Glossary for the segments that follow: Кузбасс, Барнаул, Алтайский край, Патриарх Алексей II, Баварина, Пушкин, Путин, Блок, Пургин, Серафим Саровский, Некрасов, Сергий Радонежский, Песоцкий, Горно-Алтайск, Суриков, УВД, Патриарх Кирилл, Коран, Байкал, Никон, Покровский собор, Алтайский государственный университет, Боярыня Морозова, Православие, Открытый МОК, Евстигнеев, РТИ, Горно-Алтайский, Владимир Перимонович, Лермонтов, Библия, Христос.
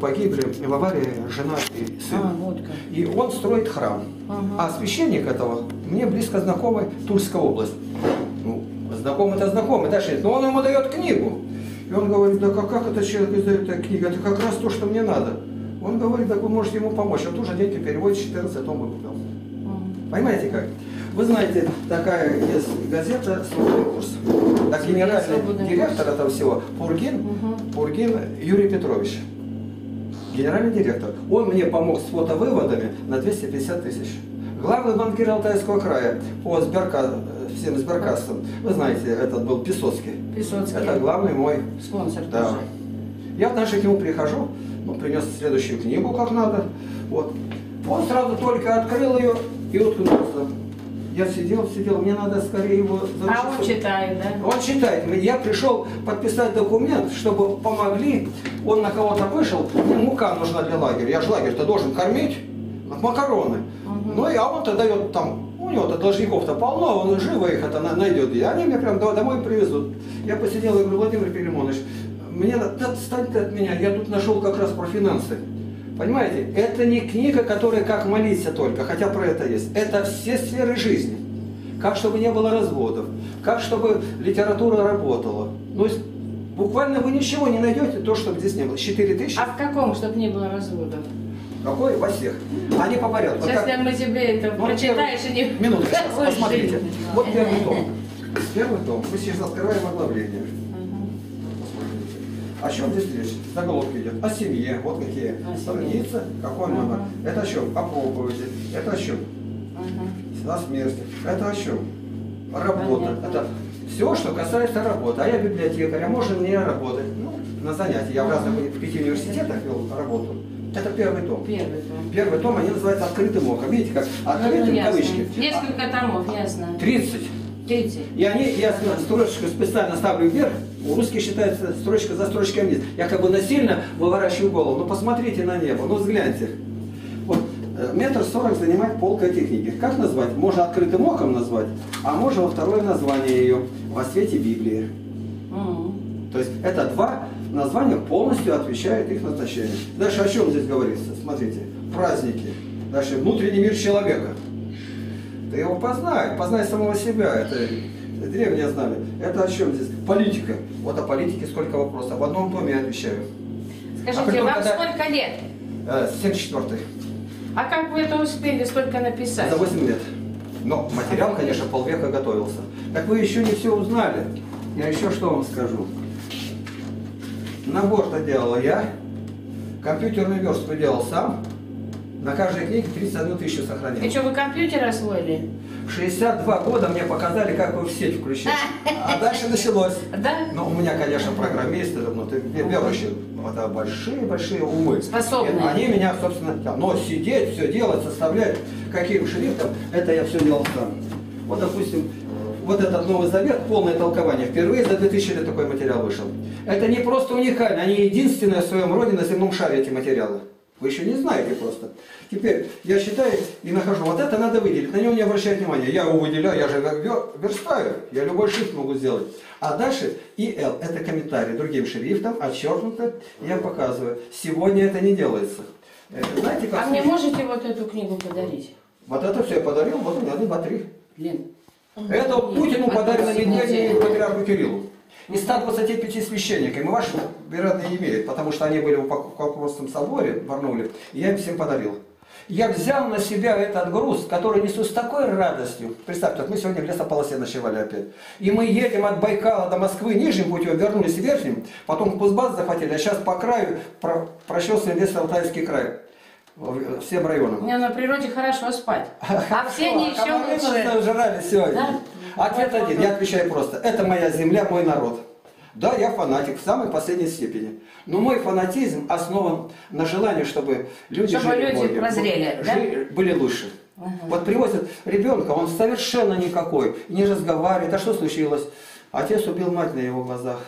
Погибли в аварии жена и сын. Вот и он строит храм. А священник этого, мне близко знакомый, Тульская область. Ну, знакомый-то знакомый, да, но он ему дает книгу. И он говорит, да как этот человек издает книгу? Это как раз то, что мне надо. Он говорит, да вы можете ему помочь. Он тоже деньги переводит, 14 том выпустил. Понимаете как? Вы знаете, такая есть газета «Свободный курс». Так генеральный директор этого всего, Пургин Юрий Петрович. Генеральный директор. Он мне помог с фотовыводами на 250 тысяч. Главный банкир Алтайского края по всем сберкассам. Вы знаете, этот был Песоцкий. Это главный мой спонсор. Да. Тоже. Я к нему прихожу, он принес следующую книгу, как надо. Вот. Он сразу только открыл ее и уткнулся. Я сидел, мне надо скорее его заручить. А он читает, да? Он читает. Я пришел подписать документ, чтобы помогли. Он на кого-то вышел, мука нужна для лагеря. Я же лагерь-то должен кормить, макароны. Ну и а он-то дает там, у него-то должников-то полно, он живо их это найдет. И они мне прям домой привезут. Я посидел и говорю, Владимир Перимонович, мне надо, отстань ты от меня, я тут нашел как раз про финансы. Понимаете, это не книга, которая как молиться только, хотя про это есть. Это все сферы жизни. Как чтобы не было разводов, как чтобы литература работала. Ну, буквально вы ничего не найдете, то, чтобы здесь не было. 4000. А в каком, чтобы не было разводов? Какой? Во всех. Они по порядку. Сейчас вот как... мы тебе это ну, прочитаешь и не... Минуточку, посмотрите. Жизнь. Вот первый том. Первый том. Мы сейчас открываем оглавление. О чем здесь речь? Заголовки идет. О семье. Вот какие. Страница. Какой номер. Это о чем? О проповеди. Это о чем? О смерти. Это о чем? Работа. Это все, что касается работы. А я библиотекарь. А можно мне работать? Ну, на занятии. Я в разных 5 университетах вел работу. Это первый том. Первый том, они называются «Открытый МОК». Видите, как «Открытый» в кавычки. Несколько томов, я знаю. 30. И они, я строчку специально ставлю вверх. У русских считается строчка за строчкой вниз. Я как бы насильно выворачиваю голову. Ну посмотрите на небо, ну взгляньте. Вот 1,40 м занимает полка этой книги. Как назвать? Можно «Открытым оком» назвать, а можно во второе название ее «Во свете Библии». То есть это два названия полностью отвечают их назначению. Дальше о чем здесь говорится? Смотрите. Праздники. Дальше внутренний мир человека. Ты его познай, познай самого себя. Это... Древние знали. Это о чем здесь? Политика. Вот о политике сколько вопросов. В одном томе я отвечаю. Скажите, вам сколько лет? 74-й. А как вы это успели столько написать? За 8 лет. Но материал, конечно, полвека готовился. Так вы еще не все узнали. Я еще что вам скажу. Набор-то делала я. Компьютерную верстку делал сам. На каждой книге 31 тысячу сохранил. И что, вы компьютер освоили? 62 года мне показали, как его в сеть включить. А дальше началось. Да? Но у меня, конечно, программисты, ну, ты верующие, это большие-большие умы. Способные. Они меня, собственно, но сидеть, все делать, составлять, каким шрифтом, это я все делал сам. Вот, допустим, вот этот Новый Завет, полное толкование. Впервые за 2000 лет такой материал вышел. Это не просто уникально, они единственные в своем роде на земном шаре, эти материалы. Вы еще не знаете просто. Теперь я считаю и нахожу. Вот это надо выделить. На него не обращать внимания. Я его выделяю, я же верстаю. Я любой шрифт могу сделать. А дальше ИЛ. Это комментарий другим шрифтом, отчеркнуто. Я показываю. Сегодня это не делается. Знаете, как... А мне можете вот эту книгу подарить? Вот это все я подарил. Вот у меня 1, 2, 3. Блин. Это Путину подарено медведя и Патриарху Кириллу. Из 125 священников. И ваши, вероятно, не имеют, потому что они были в Покровском соборе, в Барнуле, и я им всем подарил. Я взял на себя этот груз, который несу с такой радостью. Представьте, вот мы сегодня в лесополосе ночевали опять. И мы едем от Байкала до Москвы нижним путем, вернулись верхним, потом Кузбасс захватили, а сейчас по краю прочесываем весь Алтайский край. Всем районам. Мне на природе хорошо спать. А все они еще лучше. Жрали сегодня. Ответ один, я отвечаю просто. Это моя земля, мой народ. Да, я фанатик в самой последней степени. Но мой фанатизм основан на желании, чтобы люди были лучше. Вот привозят ребенка, он совершенно никакой, не разговаривает. А что случилось? Отец убил мать на его глазах.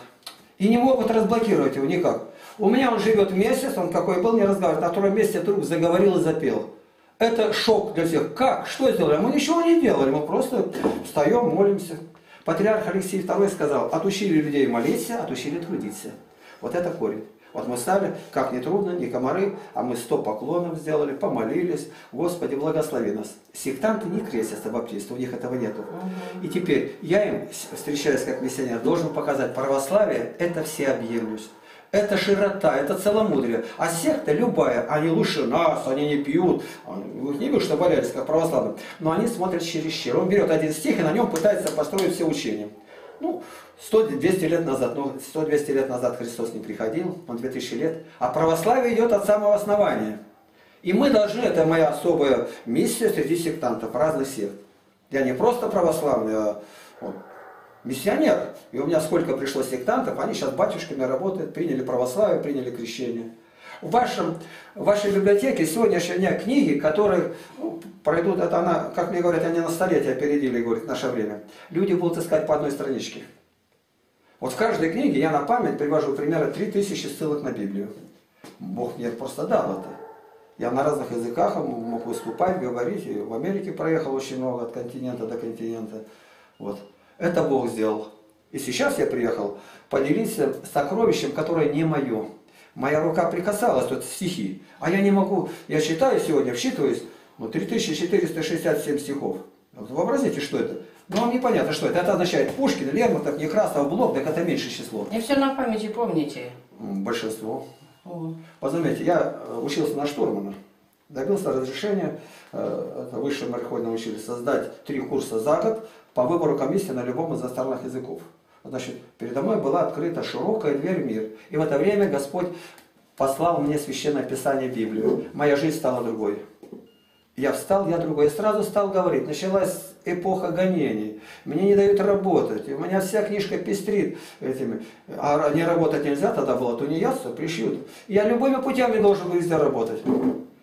И не могут разблокировать его никак. У меня он живет месяц, он какой был, не разговаривает. На втором месяце вдруг заговорил и запел. Это шок для всех. Как? Что сделали? Мы ничего не делали, мы просто встаем, молимся. Патриарх Алексей II сказал, отучили людей молиться, отучили трудиться. Вот это корень. Вот мы стали, как ни трудно, ни комары, а мы 100 поклонов сделали, помолились. Господи, благослови нас. Сектанты не крестятся баптисты, у них этого нету. И теперь я им, встречаясь как миссионер, должен показать, православие – это всеобъемлюсь. Это широта, это целомудрие. А секта любая, они лучше нас, они не пьют. Вы их не видите, что валялись, как православные. Но они смотрят через щель. Он берет один стих и на нем пытается построить все учения. Ну, 100-200 лет назад. Но 100-200 лет назад Христос не приходил, он 2000 лет. А православие идет от самого основания. И мы должны, это моя особая миссия среди сектантов, разных сект. Я не просто православный, а... миссионер. И у меня сколько пришло сектантов, они сейчас батюшками работают, приняли православие, приняли крещение. В вашей библиотеке сегодняшние дня книги, которые пройдут, это она, как мне говорят, они на столетие опередили, говорит, наше время. Люди будут искать по одной страничке. Вот в каждой книге я на память привожу примерно 3000 ссылок на Библию. Бог мне просто дал это. Я на разных языках мог выступать, говорить, и в Америке проехал очень много, от континента до континента. Вот. Это Бог сделал. И сейчас я приехал поделиться сокровищем, которое не мое. Моя рука прикасалась, тут стихи. А я не могу, я считаю сегодня, вчитываюсь, ну, 3467 стихов. Вот вообразите, что это. Ну, вам непонятно, что это. Это означает Пушкин, Лермонтов, Некрасов, Блок, так это меньшее число. И все на памяти помните? Большинство. Угу. Позаметьте, я учился на штурмана. Добился разрешения, высшее мореходное училище, создать 3 курса за год по выбору комиссии на любом из иностранных языков. Значит, передо мной была открыта широкая дверь в мир. И в это время Господь послал мне Священное Писание, Библию. Моя жизнь стала другой. Я встал, я другой. И сразу стал говорить. Началась эпоха гонений. Мне не дают работать. У меня вся книжка пестрит этими. А не работать нельзя, тогда было тунеядство, пришьют. Я любыми путями должен был везде работать.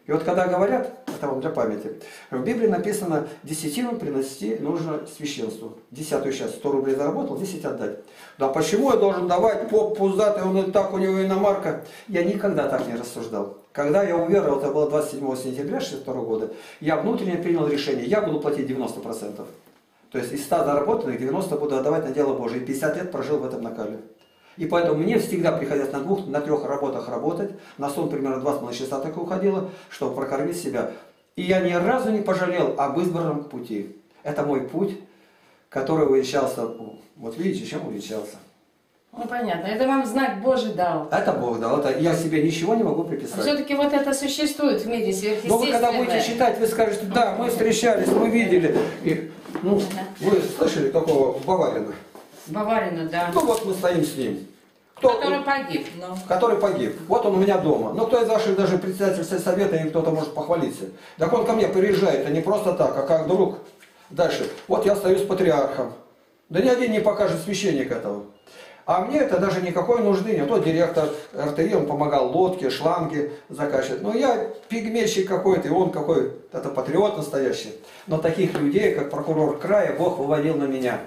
И вот когда говорят, это вам для памяти, в Библии написано, десятину принести нужно священству. 10-ю сейчас 100 рублей заработал, 10 отдать. Да почему я должен давать поп пузатый, он и так, у него иномарка? Я никогда так не рассуждал. Когда я уверовал, это было 27 сентября 1962 года, я внутренне принял решение, я буду платить 90%. То есть из 100 заработанных 90 буду отдавать на дело Божие. И 50 лет прожил в этом накале. И поэтому мне всегда приходилось на 2-3 работах работать, на сон примерно 2,5 часа так и уходило, чтобы прокормить себя. И я ни разу не пожалел об избранном пути. Это мой путь, который увенчался, вот видите, чем увенчался. Ну понятно, это вам знак Божий дал. Это Бог дал, это я себе ничего не могу приписать. Все-таки вот это существует в мире сверхъестественное. Но вы когда будете читать, вы скажете, да, мы встречались, мы видели. И, ну, вы слышали такого Баварина? Баварина, да. Ну вот мы стоим с ним. Кто, который погиб. Но... Который погиб. Вот он у меня дома. Но кто из ваших даже председатель сельсовета или кто-то может похвалиться. Так он ко мне приезжает, а не просто так, а как друг. Дальше. Вот я стою с патриархом. Да ни один не покажет священник этого. А мне это даже никакой нужды нет. Тот директор РТИ, он помогал лодки, шланги закачивать. Но я пигмейщик какой-то, и он какой-то, это патриот настоящий. Но таких людей, как прокурор края, Бог выводил на меня.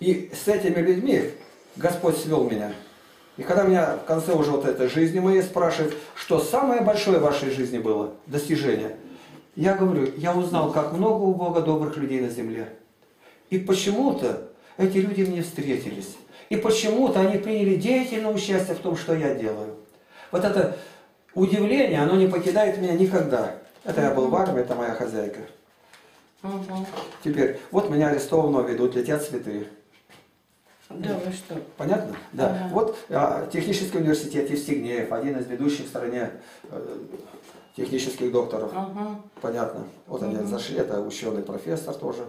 И с этими людьми Господь свел меня. И когда меня в конце уже вот этой жизни моей спрашивают, что самое большое в вашей жизни было достижение, я говорю, я узнал, как много у Бога добрых людей на земле. И почему-то эти люди мне встретились. И почему-то они приняли деятельное участие в том, что я делаю. Вот это удивление, оно не покидает меня никогда. Это я был в армии, это моя хозяйка. Теперь, вот меня арестованного ведут, летят цветы. Да, вы что? Понятно? Да. Ага. Вот технический университет Евстигнеев, один из ведущих в стране технических докторов. Ага. Понятно. Вот они зашли, это ученый профессор тоже.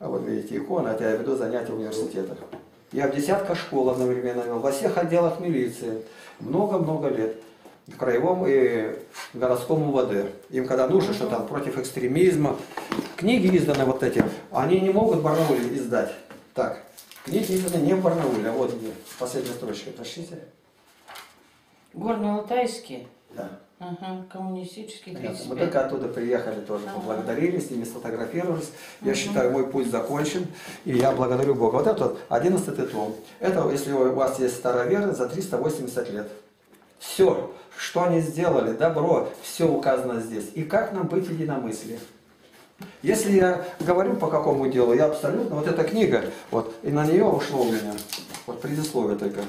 А вот видите, икона, это я веду занятия в университетах. Я в десятках школ одновременно вел, во всех отделах милиции. Много-много лет. В краевом и городском УВД. Им когда нужно, что там против экстремизма. Книги изданы вот эти, они не могут в Барнауле издать. Так. Книги изданы не в Барнауле, а вот где. Последняя строчка, прочтите. Горно-Алтайский? Да. Ага, коммунистический. Мы только оттуда приехали тоже, поблагодарили, с ними сфотографировались. Я считаю, мой путь закончен, и я благодарю Бога. Вот это вот 11-й том. Это, если у вас есть старовера, за 380 лет. Все, что они сделали, добро, все указано здесь. И как нам быть единомыслием? Если я говорю по какому делу, я абсолютно... Вот эта книга, вот, и на нее ушло у меня, вот предисловие только.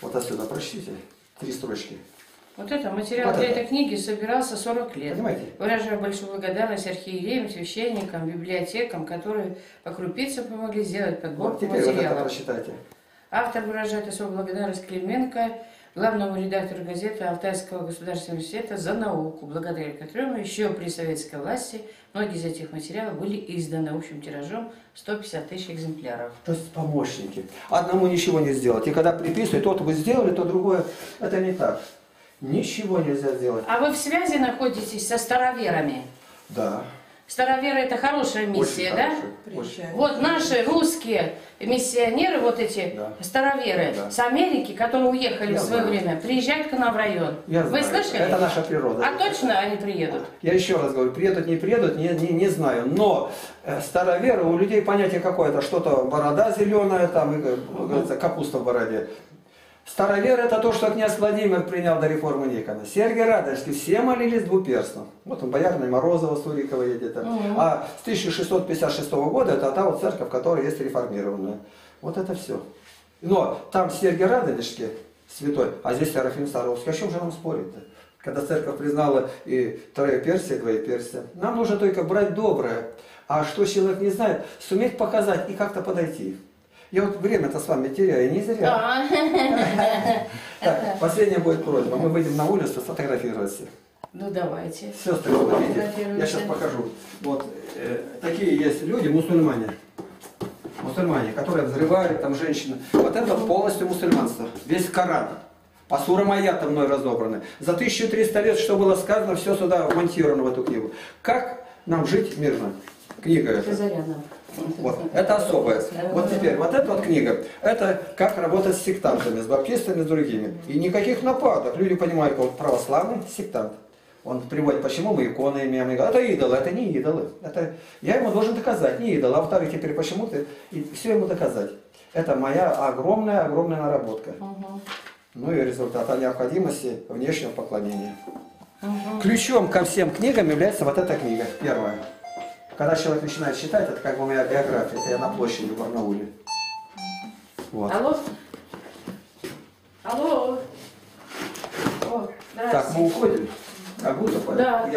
Вот отсюда, прочтите, 3 строчки. Вот это материал вот для этой книги собирался 40 лет. Понимаете? Выражаю большую благодарность архиереям, священникам, библиотекам, которые по крупицам помогли сделать подборку материала. Вот автор выражает особую благодарность Клименко, главному редактору газеты Алтайского государственного университета, за науку, благодаря которому еще при советской власти многие из этих материалов были изданы общим тиражом 150 тысяч экземпляров. То есть помощники. Одному ничего не сделать. И когда приписывают, то вы сделали, то другое. Это не так. Ничего нельзя сделать. А вы в связи находитесь со староверами? Да. Староверы — это хорошая миссия, очень да? Хорошая. Вот наши русские миссионеры, вот эти да. староверы да. с Америки, которые уехали в свое время, приезжают к нам в район. Вы слышали? Это наша природа. А точно они приедут? Я еще раз говорю, приедут, не знаю. Но староверы, у людей понятие какое-то, что-то борода зеленая, там, капуста в бороде. Старовер — это то, что князь Владимир принял до реформы Никона. Сергий Радонежский, все молились двуперстным. Вот он, Боярыня Морозова, Сурикова едет. А с 1656 года это та вот церковь, которая есть реформированная. Вот это все. Но там Сергий Радонежский святой, а здесь Серафим Саровский. О чем же нам спорить-то? Когда церковь признала и троеперсие, и двоеперсие. Нам нужно только брать доброе. А что человек не знает, суметь показать и как-то подойти. Я вот время-то с вами теряю, не зря. Так, последняя будет просьба. Мы выйдем на улицу сфотографироваться. Ну давайте. Сестры, вот видите, я сейчас покажу. Вот такие есть люди, мусульмане. Мусульмане, которые взрывали там женщины. Вот это полностью мусульманство. Весь Коран. По сурам аятам мной разобраны. За 1300 лет, что было сказано, все сюда вмонтировано в эту книгу. Как нам жить мирно? Книга эта. Вот. Это особое. Вот теперь, вот эта вот книга, это как работать с сектантами, с баптистами, с другими. И никаких нападок. Люди понимают, вот православный сектант. Он приводит, почему мы иконы имеем. Это идолы, это не идолы. Это... Я ему должен доказать, не идолы. А во-вторых, теперь почему ты... И все ему доказать. Это моя огромная наработка. Угу. Ну и результат о необходимости внешнего поклонения. Угу. Ключом ко всем книгам является вот эта книга, первая. Когда человек начинает читать, это как бы моя биография, это я на площади в Горно-Алтайском. Вот. Алло? Алло? О, так, мы уходим? Как будто, да.